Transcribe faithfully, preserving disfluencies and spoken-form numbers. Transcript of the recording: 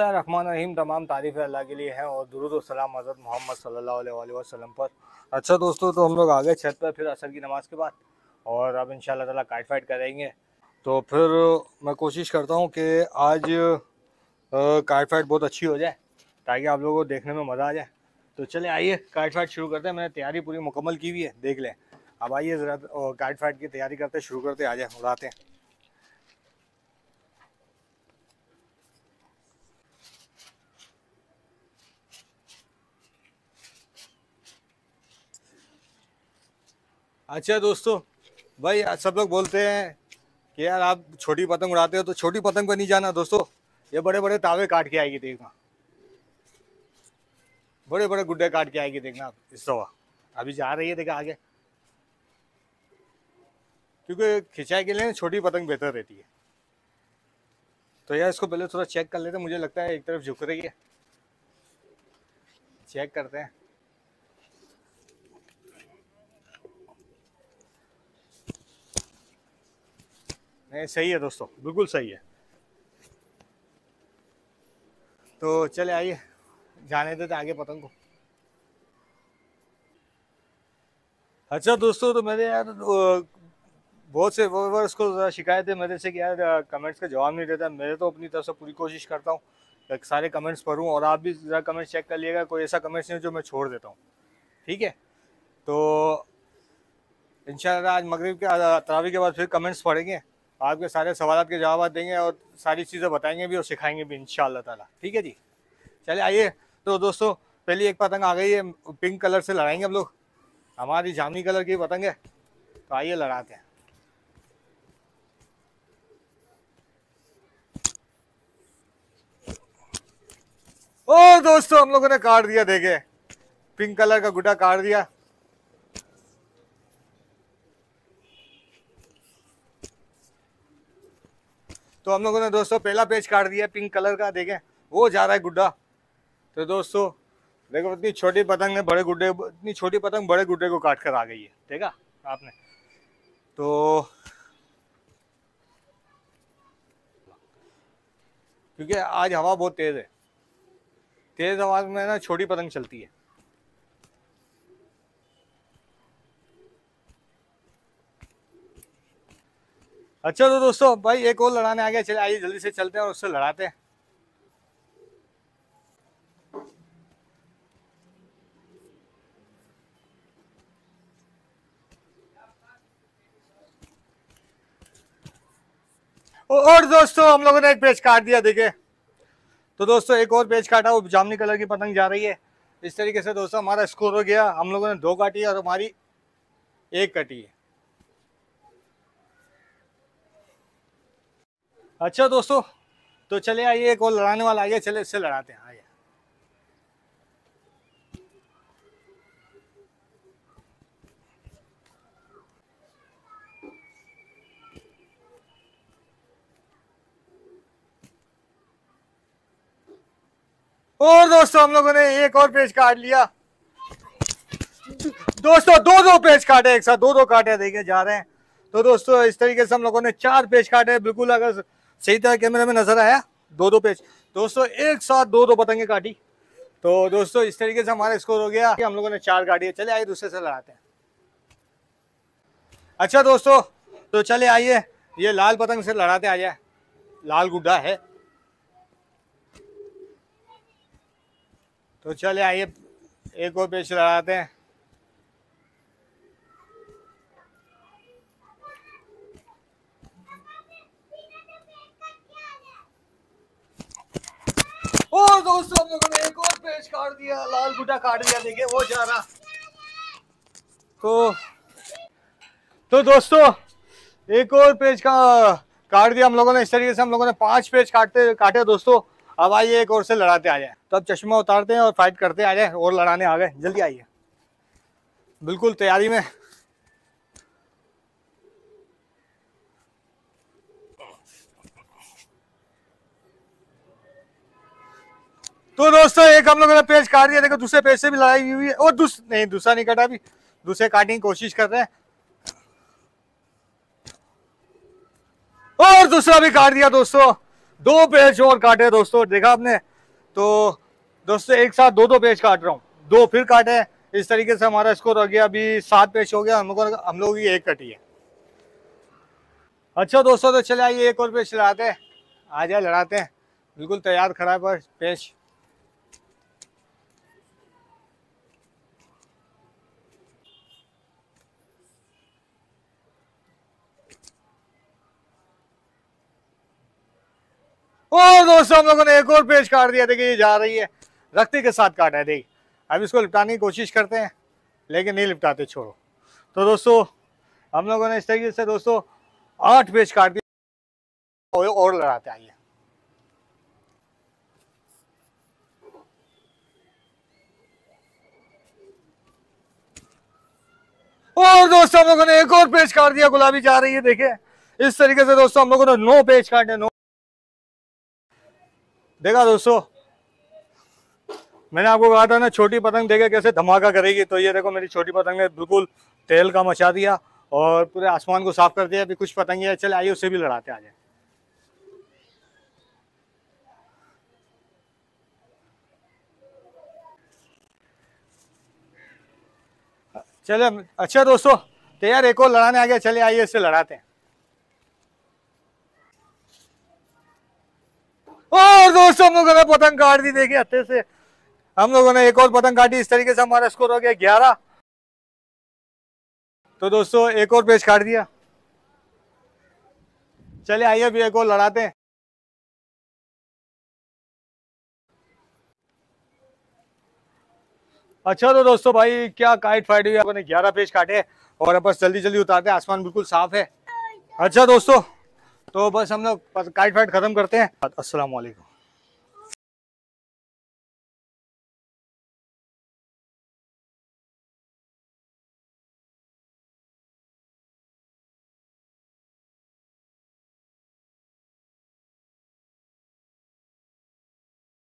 बिस्मिल्लाह रहमान रहीम। तमाम तारीफ़ अल्लाह के लिए है और दुरूद और सलाम हज़रत मोहम्मद सल्लल्लाहु अलैहि वसल्लम पर। अच्छा दोस्तों, तो हम लोग आ गए छत पर फिर असर की नमाज़ के बाद, और अब इंशाल्लाह ताला काट फाइट करेंगे। तो फिर मैं कोशिश करता हूँ कि आज काट फाइट बहुत अच्छी हो जाए ताकि आप लोगों को देखने में मज़ा आ जाए। तो चले आइए काट फाइट शुरू करते हैं। मैंने तैयारी पूरी मुकम्मल की हुई है, देख लें। अब आइए ज़रा काट फाइट की तैयारी करते शुरू करते आ जाए, उड़ाते हैं। अच्छा दोस्तों, भाई सब लोग बोलते हैं कि यार आप छोटी पतंग उड़ाते हो, तो छोटी पतंग पर नहीं जाना दोस्तों। ये बड़े बड़े तावे काट के आएगी, देखना। बड़े बड़े गुड्डे काट के आएगी, देखना। आप इस दवा अभी जा रही है, देखा आगे, क्योंकि खिंचाई के लिए छोटी पतंग बेहतर रहती है। तो यार इसको पहले थोड़ा चेक कर लेते हैं। मुझे लगता है एक तरफ झुक रही है, चेक करते हैं। नहीं, सही है दोस्तों, बिल्कुल सही है। तो चले आइए, जाने देते आगे पतंग को। अच्छा दोस्तों, तो मेरे यार बहुत से व्यूअर्स को शिकायत है मेरे से कि यार कमेंट्स का जवाब नहीं देता। मेरे तो अपनी तरफ से पूरी कोशिश करता हूँ सारे कमेंट्स पढ़ूँ, और आप भी ज़रा कमेंट्स चेक कर लिएगा, कोई ऐसा कमेंट्स नहीं जो मैं छोड़ देता हूँ, ठीक है। तो इंशाल्लाह आज मगरिब के तरावी के बाद फिर कमेंट्स पढ़ेंगे, आपके सारे सवाल के जवाब देंगे और सारी चीज़ें बताएंगे भी और सिखाएंगे भी इंशाल्लाह ताला, ठीक है जी। चले आइए। तो दोस्तों पहली एक पतंग आ गई है, पिंक कलर से लड़ाएंगे हम लोग। हमारी जामुनी कलर की पतंग है, तो आइए लड़ाते हैं। ओ दोस्तों, हम लोगों ने काट दिया, देखे पिंक कलर का गुड्डा काट दिया। तो हम लोगों ने दोस्तों पहला पेज काट दिया पिंक कलर का, देखें वो जा रहा है गुड्डा। तो दोस्तों देखो, इतनी छोटी पतंग ने बड़े गुड्डे इतनी छोटी पतंग बड़े गुड्डे को काट कर आ गई है, देखा आपने। तो क्योंकि आज हवा बहुत तेज़ है, तेज़ हवा में ना छोटी पतंग चलती है। अच्छा तो दोस्तों भाई एक और लड़ाने आ गया, चले आइए जल्दी से चलते हैं और उससे लड़ाते हैं। और दोस्तों हम लोगों ने एक पेज काट दिया, देखे। तो दोस्तों एक और पेज काटा, वो जामुनी कलर की पतंग जा रही है। इस तरीके से दोस्तों हमारा स्कोर हो गया, हम लोगों ने दो काटी और हमारी एक कटी है। अच्छा दोस्तों, तो चले आइए एक और लड़ाने वाला आइए, चले इससे लड़ाते हैं, आइए। और दोस्तों हम लोगों ने एक और पेज काट लिया। दोस्तों दो दो पेज काटे एक साथ, दो दो काटे, देखे जा रहे हैं। तो दोस्तों इस तरीके से हम लोगों ने चार पेज काटे, बिल्कुल अगर सही तरह कैमरे में नजर आया, दो दो पेज दोस्तों एक साथ दो दो पतंगे काटी। तो दोस्तों इस तरीके से हमारा स्कोर हो गया, हम लोगों ने चार काटी है। चले आइए दूसरे से लड़ाते हैं। अच्छा दोस्तों, तो चले आइए ये लाल पतंग से लड़ाते आ जाए, लाल गुड्डा है। तो चले आइए एक और पेज लड़ाते हैं। और दोस्तों हम लोगों ने एक और पेज काट दिया, लाल गुड्डा काट दिया, देखिए वो जा रहा। तो तो दोस्तों एक और पेज का काट दिया हम लोगों ने। इस तरीके से हम लोगों ने पांच पेज काटते काटे दोस्तों। अब आइए एक और से लड़ाते आ जाए। तो अब चश्मा उतारते हैं और फाइट करते आ जाए, और लड़ाने आ गए, जल्दी आइए, बिल्कुल तैयारी में। तो दोस्तों एक हम लोगों ने पेज काट दिया, देखो दूसरे पेज से भी लड़ाई हुई है। और दूस, नहीं दूसरा नहीं काटा, अभी दूसरे काटने की कोशिश कर रहे हैं, और दूसरा भी काट दिया दोस्तों। दो पेज और काटे दोस्तों, देखा आपने। तो दोस्तों एक साथ दो दो पेज काट रहा हूँ, दो फिर काटे, इस तरीके से हमारा स्कोर हो गया, अभी सात पेज हो गया, हम लोगों हम लोगों की एक कटी है। अच्छा दोस्तों, तो चले आइए एक और पेज चलाते हैं, आ जाए लड़ाते हैं, बिल्कुल तैयार खड़ा है पर पेज। और दोस्तों हम लोगों ने एक और पेज काट दिया, देखिए ये जा रही है, रक्ति के साथ काटा है, देखिए अब इसको लिपटाने की कोशिश करते हैं लेकिन नहीं लिपटाते, छोड़ो। तो दोस्तों हम लोगों ने इस तरीके से दोस्तों आठ पेज काट दिए और लड़ाते आइए। और दोस्तों हम लोगों ने एक और पेज काट दिया, गुलाबी जा रही है, देखिए इस तरीके से दोस्तों हम लोगों ने नौ पेज काटे, नौ। देखा दोस्तों, मैंने आपको कहा था ना छोटी पतंग देखे कैसे धमाका करेगी, तो ये देखो मेरी छोटी पतंग ने बिल्कुल तेल का मचा दिया और पूरे आसमान को साफ कर दिया। अभी कुछ पतंगे चले आइए उससे भी लड़ाते आ जाए। चले अच्छा दोस्तों, तैयार एक और लड़ाने आ गया, चले आइए इससे लड़ाते हैं। और दोस्तों हम लोगों ने पतंग काट दी, देखिए अच्छे से हम लोगों ने एक और पतंग काटी, इस तरीके से हमारा स्कोर हो गया ग्यारह। तो दोस्तों एक और पेज काट दिया, चले आइए अभी एक और लड़ाते हैं। अच्छा तो दोस्तों भाई क्या काइट फाइट हुई, आपने ग्यारह पेज काटे और अब बस जल्दी जल्दी उतारते हैं, आसमान बिल्कुल साफ है। अच्छा दोस्तों तो बस हम लोग काइट फाइट खत्म करते हैं। अस्सलाम वालेकुम।